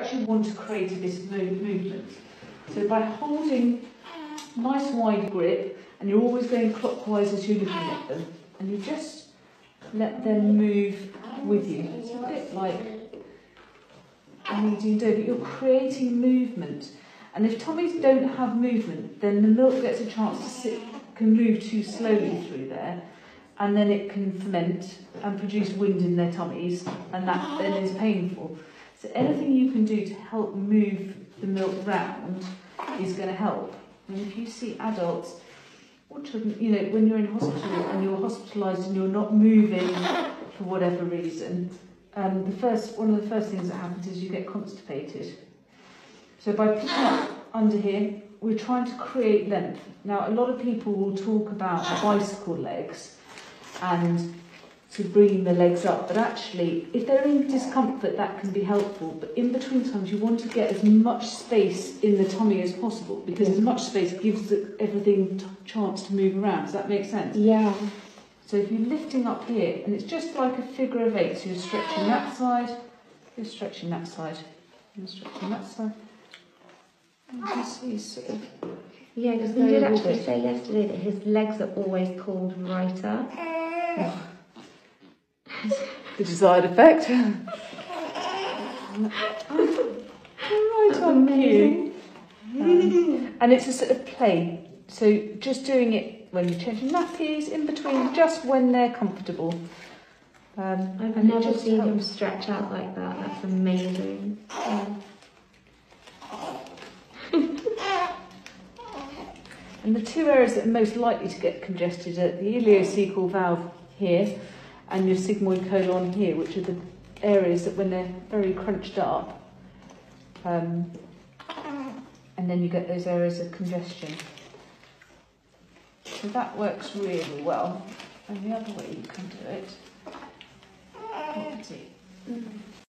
actually want to create this movement. So by holding nice wide grip, and you're always going clockwise as you're looking at them, and you just let them move with you. It's a bit like kneading dough, but you're creating movement. And if tummies don't have movement, then the milk gets a chance to move too slowly through there, and then it can ferment and produce wind in their tummies, and that then is painful. So anything you can do to help move the milk round is going to help. And if you see adults or children, you know, when you're in hospital and you're hospitalised and you're not moving for whatever reason, one of the first things that happens is you get constipated. So by picking up under here, we're trying to create length. Now, a lot of people will talk about bicycle legs and to bring the legs up, but actually, if they're in discomfort, that can be helpful. But in between times, you want to get as much space in the tummy as possible, because as much space gives everything a chance to move around. Does that make sense? Yeah. So if you're lifting up here, and it's just like a figure of eight, so you're stretching that side, you're stretching that side, you're stretching that side. And just these sort of... Yeah, because we did actually say yesterday that his legs are always called right up. Oh. The desired effect. Right on cue. And it's a sort of play. So just doing it when you're changing nappies, in between, just when they're comfortable. I've never seen him stretch out like that. That's amazing. And the two areas that are most likely to get congested are the ileocecal valve here and your sigmoid colon here, which are the areas that when they're very crunched up, and then you get those areas of congestion. So that works really well. And the other way you can do it.